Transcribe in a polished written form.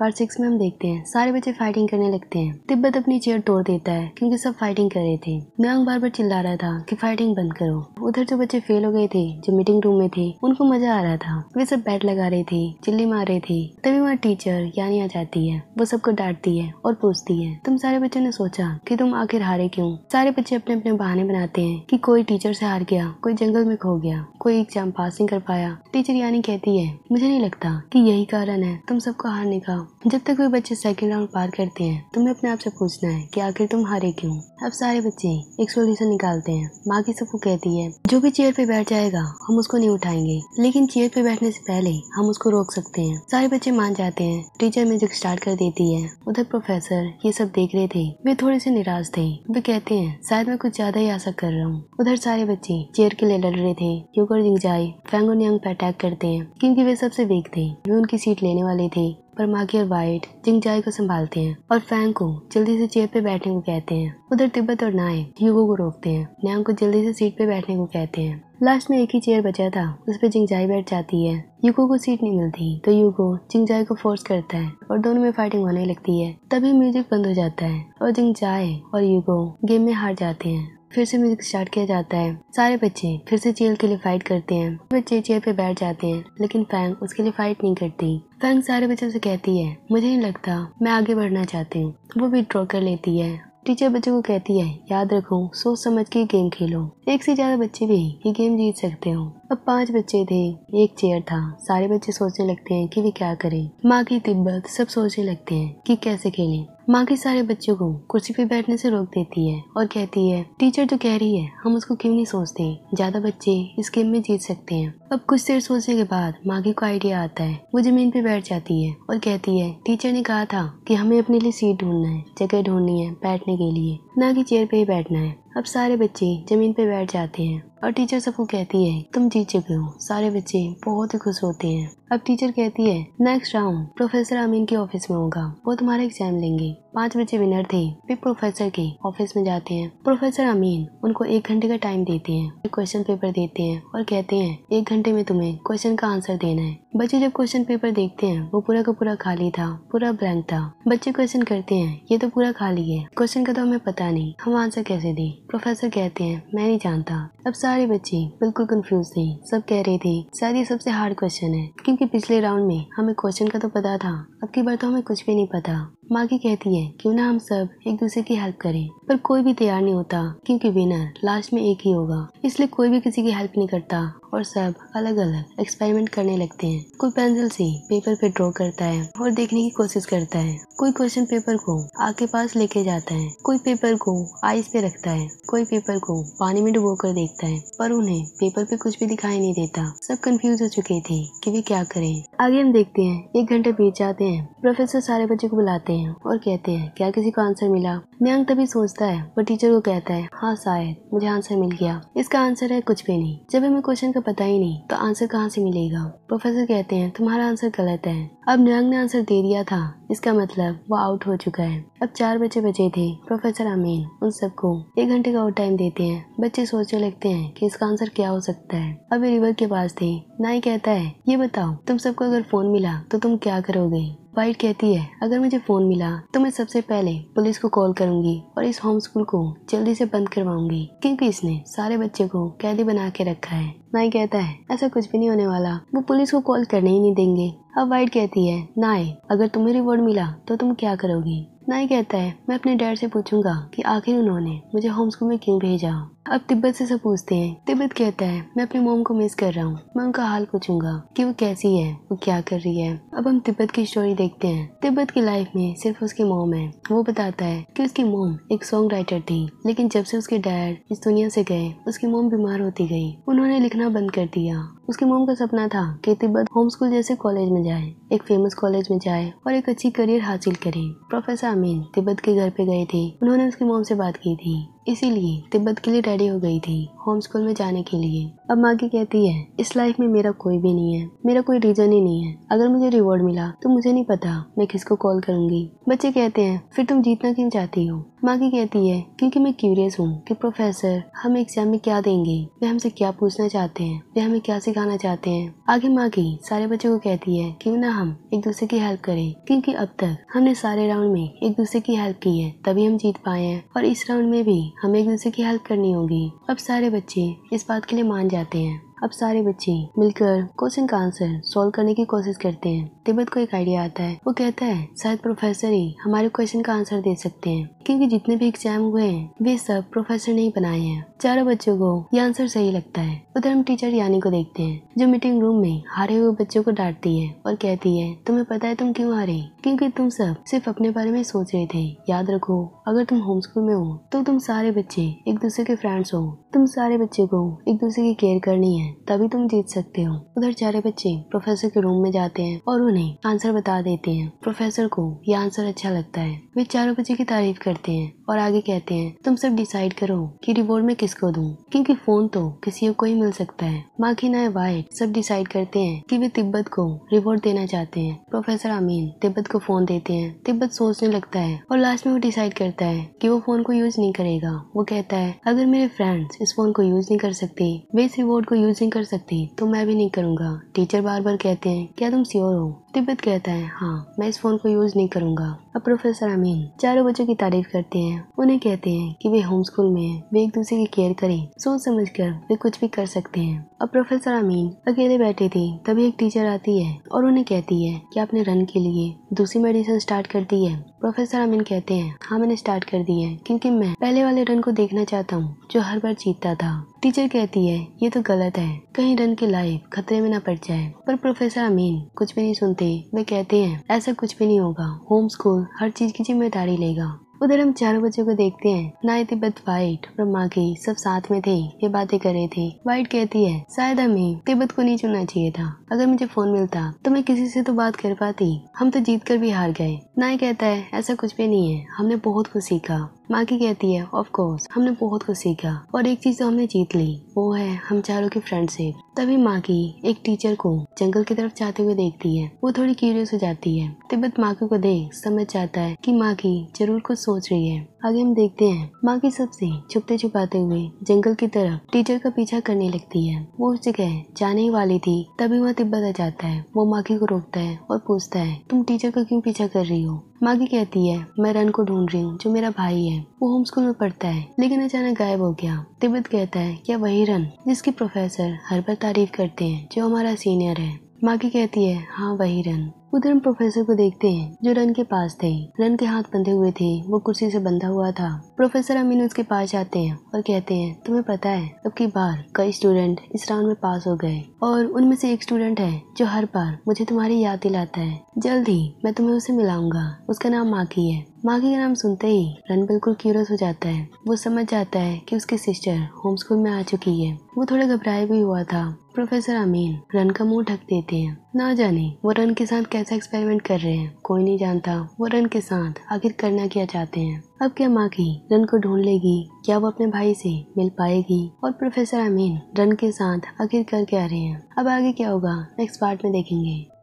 Part 6 में हम देखते हैं सारे बच्चे फाइटिंग करने लगते हैं। तिब्बत अपनी चेयर तोड़ देता है क्योंकि सब फाइटिंग कर रहे थे। न्यांग बार बार चिल्ला रहा था कि फाइटिंग बंद करो। उधर जो बच्चे फेल हो गए थे जो मीटिंग रूम में थे उनको मजा आ रहा था, वे सब बैट लगा रहे थे, चिल्ली मार रहे थे। तभी वहाँ टीचर यानी आ जाती है, वो सबको डांटती है और पूछती है तुम सारे बच्चों ने सोचा कि तुम आखिर हारे क्यों। सारे बच्चे अपने अपने बहाने बनाते हैं कि कोई टीचर से हार गया, कोई जंगल में खो गया, कोई एग्जाम पास नहीं कर पाया। टीचर यानी कहती है मुझे नहीं लगता कि यही कारण है तुम सबको हारने का। जब तक वे बच्चे सेकंड राउंड पार करते हैं तुम्हें अपने आप से पूछना है कि आखिर तुम हारे क्यों। अब सारे बच्चे एक सोल्यूशन निकालते हैं। मागी सबको कहती है जो भी चेयर पे बैठ जाएगा हम उसको नहीं उठाएंगे, लेकिन चेयर पे बैठने से पहले हम उसको रोक सकते हैं। सारे बच्चे मान जाते हैं। टीचर म्यूजिक स्टार्ट कर देती है। उधर प्रोफेसर ये सब देख रहे थे, वे थोड़े से निराश थे। वे कहते हैं शायद मैं कुछ ज्यादा ही आशा कर रहा हूँ। उधर सारे बच्चे चेयर के लिए लड़ रहे थे। युगो, जिंगजाई, फैंग और न्यांग पे अटैक करते हैं क्योंकि वे सबसे वीक थे। वे उनकी सीट लेने वाले थे पर मागी और वाइट जिंगजाई को संभालते हैं और फैंग को जल्दी से चेयर पे बैठने को कहते हैं। उधर तिब्बत और नाय युगो को रोकते हैं, न्यांग को जल्दी से सीट पे बैठने को कहते हैं। लास्ट में एक ही चेयर बचा था, उस पर जिंगजाई बैठ जाती है। युगो को सीट नहीं मिलती तो युगो जिंगजाई को फोर्स करता है और दोनों में फाइटिंग होने लगती है। तभी म्यूजिक बंद हो जाता है और जिंगजाई और युगो गेम में हार जाते हैं। फिर से म्यूजिक स्टार्ट किया जाता है। सारे बच्चे फिर से चेयर के लिए फाइट करते हैं। बच्चे चेयर पे बैठ जाते हैं लेकिन फैंग उसके लिए फाइट नहीं करती। फैंग सारे बच्चों से कहती है मुझे नहीं लगता मैं आगे बढ़ना चाहती हूँ। वो विथड्रॉ कर लेती है। टीचर बच्चों को कहती है याद रखो सोच समझ के गेम खेलो, एक से ज्यादा बच्चे भी ये गेम जीत सकते हो। अब 5 बच्चे थे, एक चेयर था। सारे बच्चे सोचने लगते हैं कि वे क्या करें। मागी, तिब्बत सब सोचने लगते हैं कि कैसे खेलें। मागी सारे बच्चों को कुर्सी पे बैठने से रोक देती है और कहती है टीचर जो कह रही है हम उसको क्यों नहीं सोचते, ज्यादा बच्चे इस गेम में जीत सकते हैं। अब कुछ देर सोचने के बाद मागी को आइडिया आता है। वो जमीन पे बैठ जाती है और कहती है टीचर ने कहा था कि हमें अपने लिए सीट ढूंढना है, जगह ढूंढनी है बैठने के लिए, ना कि चेयर पे ही बैठना है। अब सारे बच्चे जमीन पे बैठ जाते हैं और टीचर सबको कहती है तुम जीत चुके हो। सारे बच्चे बहुत ही खुश होते हैं। अब टीचर कहती है नेक्स्ट राउंड प्रोफेसर आमीन के ऑफिस में होगा, वो तुम्हारा एग्जाम लेंगे। 5 बच्चे विनर थे, वे प्रोफेसर के ऑफिस में जाते हैं। प्रोफेसर आमीन उनको 1 घंटे का टाइम देते हैं, क्वेश्चन पेपर देते हैं और कहते हैं 1 घंटे में तुम्हें क्वेश्चन का आंसर देना है। बच्चे जब क्वेश्चन पेपर देखते हैं वो पूरा का पूरा खाली था, पूरा ब्लैंक था। बच्चे क्वेश्चन करते हैं ये तो पूरा खाली है, क्वेश्चन का तो हमें पता नहीं, हम आंसर कैसे दें। प्रोफेसर कहते हैं मैं नहीं जानता। अब सारे बच्चे बिल्कुल कंफ्यूज थे। सब कह रहे थे शायद ये सबसे हार्ड क्वेश्चन है क्योंकि पिछले राउंड में हमें क्वेश्चन का तो पता था, अब की बार तो हमें कुछ भी नहीं पता। मागी कहती है क्यों ना हम सब एक दूसरे की हेल्प करें, पर कोई भी तैयार नहीं होता क्योंकि विनर लास्ट में एक ही होगा, इसलिए कोई भी किसी की हेल्प नहीं करता और सब अलग अलग एक्सपेरिमेंट करने लगते हैं। कोई पेंसिल से पेपर पे ड्रॉ करता है और देखने की कोशिश करता है, कोई क्वेश्चन पेपर को आग के पास लेके जाता है, कोई पेपर को आइस पे रखता है, कोई पेपर को पानी में डुबो कर देखता है, पर उन्हें पेपर पे कुछ भी दिखाई नहीं देता। सब कंफ्यूज हो चुके थे कि वे क्या करें। आगे हम देखते हैं 1 घंटे बीत जाते हैं। प्रोफेसर सारे बच्चों को बुलाते हैं और कहते हैं क्या किसी को आंसर मिला। न्यांग तभी सोचता है वो टीचर को कहता है हाँ शायद मुझे आंसर मिल गया। इसका आंसर है कुछ भी नहीं। जब हमें क्वेश्चन का पता ही नहीं तो आंसर कहाँ से मिलेगा। प्रोफेसर कहते हैं तुम्हारा आंसर गलत है। अब न्यांग ने आंसर दे दिया था, इसका मतलब वो आउट हो चुका है। अब 4 बच्चे बचे थे। प्रोफेसर आमीन उन सबको 1 घंटे का और टाइम देते हैं। बच्चे सोचने लगते हैं कि इसका आंसर क्या हो सकता है। अब रिवर के पास थे। नाई कहता है ये बताओ तुम सबको अगर फोन मिला तो तुम क्या करोगे। वाइट कहती है अगर मुझे फोन मिला तो मैं सबसे पहले पुलिस को कॉल करूंगी और इस होम स्कूल को जल्दी से बंद करवाऊंगी क्योंकि इसने सारे बच्चे को कैदी बना के रखा है। नाई कहता है ऐसा कुछ भी नहीं होने वाला, वो पुलिस को कॉल करने ही नहीं देंगे। अब वाइट कहती है नाई अगर तुम्हें रिवॉर्ड मिला तो तुम क्या करोगी। नाई कहता है मैं अपने डैड से पूछूंगा कि आखिर उन्होंने मुझे होम स्कूल में क्यों भेजा। अब तिब्बत से सब पूछते हैं। तिब्बत कहता है मैं अपनी मोम को मिस कर रहा हूँ, मैं उनका हाल पूछूंगा कि वो कैसी है, वो क्या कर रही है। अब हम तिब्बत की स्टोरी देखते हैं। तिब्बत की लाइफ में सिर्फ उसकी मोम है। वो बताता है कि उसकी मोम एक सॉन्ग राइटर थी, लेकिन जब से उसके डैड इस दुनिया से गए उसकी मोम बीमार होती गई, उन्होंने लिखना बंद कर दिया। उसकी मोम का सपना था कि तिब्बत होम स्कूल जैसे कॉलेज में जाए, एक फेमस कॉलेज में जाए और एक अच्छी करियर हासिल करे। प्रोफेसर आमीन तिब्बत के घर पे गए थे, उन्होंने उसकी मोम से बात की थी, इसीलिए तिब्बत के लिए रेडी हो गई थी होम स्कूल में जाने के लिए। अब मागी कहती है इस लाइफ में मेरा कोई भी नहीं है, मेरा कोई रीजन ही नहीं है। अगर मुझे रिवॉर्ड मिला तो मुझे नहीं पता मैं किसको कॉल करूंगी। बच्चे कहते हैं फिर तुम जीतना क्यों चाहती हो? मागी कहती है क्योंकि मैं क्यूरियस हूँ कि प्रोफेसर हमें एग्जाम में क्या देंगे, वे हमसे क्या पूछना चाहते हैं, वे हमें क्या सिखाना चाहते हैं। आगे मागी सारे बच्चों को कहती है क्यों ना हम एक दूसरे की हेल्प करें, क्योंकि अब तक हमने सारे राउंड में एक दूसरे की हेल्प की है तभी हम जीत पाए हैं, और इस राउंड में भी हमें एक दूसरे की हेल्प करनी होगी। अब सारे बच्चे इस बात के लिए मान जाते हैं। अब सारे बच्चे मिलकर क्वेश्चन का आंसर सॉल्व करने की कोशिश करते हैं। तिब्बत को एक आइडिया आता है, वो कहता है शायद प्रोफेसर ही हमारे क्वेश्चन का आंसर दे सकते हैं, क्योंकि जितने भी एग्जाम हुए हैं वे सब प्रोफेसर ने ही बनाए हैं। चारों बच्चों को ये आंसर सही लगता है। उधर हम टीचर यानी को देखते हैं जो मीटिंग रूम में हारे हुए बच्चों को डांटती है और कहती है तुम्हें पता है तुम क्यों हारे, क्योंकि तुम सब सिर्फ अपने बारे में सोच रहे थे। याद रखो अगर तुम होम स्कूल में हो तो तुम सारे बच्चे एक दूसरे के फ्रेंड्स हो, तुम सारे बच्चे को एक दूसरे की केयर करनी है तभी तुम जीत सकते हो। उधर सारे बच्चे प्रोफेसर के रूम में जाते हैं और उन्हें आंसर बता देते हैं। प्रोफेसर को ये आंसर अच्छा लगता है, वे चारों बच्चे की तारीफ करते हैं और आगे कहते हैं तुम सब डिसाइड करो कि रिवॉर्ड में किसको दूं, क्योंकि फोन तो किसी को ही मिल सकता है। माखी ना वाइट सब डिसाइड करते हैं कि वे तिब्बत को रिवॉर्ड देना चाहते हैं। प्रोफेसर आमीन तिब्बत को फोन देते हैं। तिब्बत सोचने लगता है और लास्ट में वो डिसाइड करता है कि वो फोन को यूज नहीं करेगा। वो कहता है अगर मेरे फ्रेंड्स इस फोन को यूज नहीं कर सकते, वे इस रिवॉर्ड को यूज नहीं कर सकती तो मैं भी नहीं करूँगा। टीचर बार बार कहते हैं क्या तुम श्योर हो? तिब्बत कहता है हाँ मैं इस फोन को यूज नहीं करूँगा। अब प्रोफेसर आमीन चारों बच्चों की तारीफ करते हैं, उन्हें कहते हैं कि वे होम स्कूल में हैं, वे एक दूसरे की केयर करें, सोच समझकर वे कुछ भी कर सकते हैं। अब प्रोफेसर आमीन अकेले बैठे थे तभी एक टीचर आती है और उन्हें कहती है कि आपने रन के लिए दूसरी मेडिसिन स्टार्ट कर दी है। प्रोफेसर आमीन कहते हैं हाँ मैंने स्टार्ट कर दी है, क्योंकि मैं पहले वाले रन को देखना चाहता हूँ जो हर बार जीतता था। टीचर कहती है ये तो गलत है, कहीं रन की लाइफ खतरे में ना पड़ जाए, पर प्रोफेसर आमीन कुछ भी नहीं सुनते। वे कहते हैं ऐसा कुछ भी नहीं होगा, होम स्कूल हर चीज की जिम्मेदारी लेगा। उधर हम चारों बच्चों को देखते हैं। नाय तिब्बत वाइट और मागी सब साथ में थे, ये बातें कर रहे थे। वाइट कहती है शायद हमें तिब्बत को नहीं चुनना चाहिए था, अगर मुझे फोन मिलता तो मैं किसी से तो बात कर पाती, हम तो जीत कर भी हार गए। नाय कहता है ऐसा कुछ भी नहीं है, हमने बहुत कुछ सीखा। मागी कहती है ऑफ कोर्स हमने बहुत कुछ सीखा और एक चीज तो हमने जीत ली, वो है हम चारों की फ्रेंडशिप। तभी मागी एक टीचर को जंगल की तरफ जाते हुए देखती है, वो थोड़ी क्यूरियस हो जाती है। तिब्बत मागी को देख समझ जाता है कि मागी जरूर कुछ सोच रही है। आगे हम देखते हैं मागी सबसे छुपते छुपाते हुए जंगल की तरफ टीचर का पीछा करने लगती है। वो उस जगह जाने ही वाली थी तभी वहाँ तिब्बत आ जाता है, वो मागी को रोकता है और पूछता है तुम टीचर का क्यों पीछा कर रही हो? मागी कहती है मैं रन को ढूंढ रही हूँ जो मेरा भाई है, वो होम स्कूल में पढ़ता है लेकिन अचानक गायब हो गया। तिब्बत कहता है क्या वही रन जिसकी प्रोफेसर हर बार तारीफ करते हैं जो हमारा सीनियर है? मागी कहती है हाँ वही रन। उधर हम प्रोफेसर को देखते हैं जो रन के पास थे, रन के हाथ बंधे हुए थे, वो कुर्सी से बंधा हुआ था। प्रोफेसर अमीन उसके पास जाते हैं और कहते हैं तुम्हें पता है अब की बार कई स्टूडेंट इस राउंड में पास हो गए और उनमें से एक स्टूडेंट है जो हर बार मुझे तुम्हारी याद दिलाता है, जल्द ही मैं तुम्हें उसे मिलाऊंगा, उसका नाम मागी है। मागी का नाम सुनते ही रन बिल्कुल क्यूरियस हो जाता है, वो समझ जाता है कि उसकी सिस्टर होम स्कूल में आ चुकी है, वो थोड़ा घबराया भी हुआ था। प्रोफेसर अमीन रन का मुंह ढक देते हैं, ना जाने वो रन के साथ कैसा एक्सपेरिमेंट कर रहे हैं, कोई नहीं जानता वो रन के साथ आखिर करना क्या चाहते हैं। अब क्या मागी रन को ढूंढ लेगी, क्या वो अपने भाई से मिल पाएगी, और प्रोफेसर अमीन रन के साथ आखिर कर क्या रहे हैं? अब आगे क्या होगा नेक्स्ट पार्ट में देखेंगे।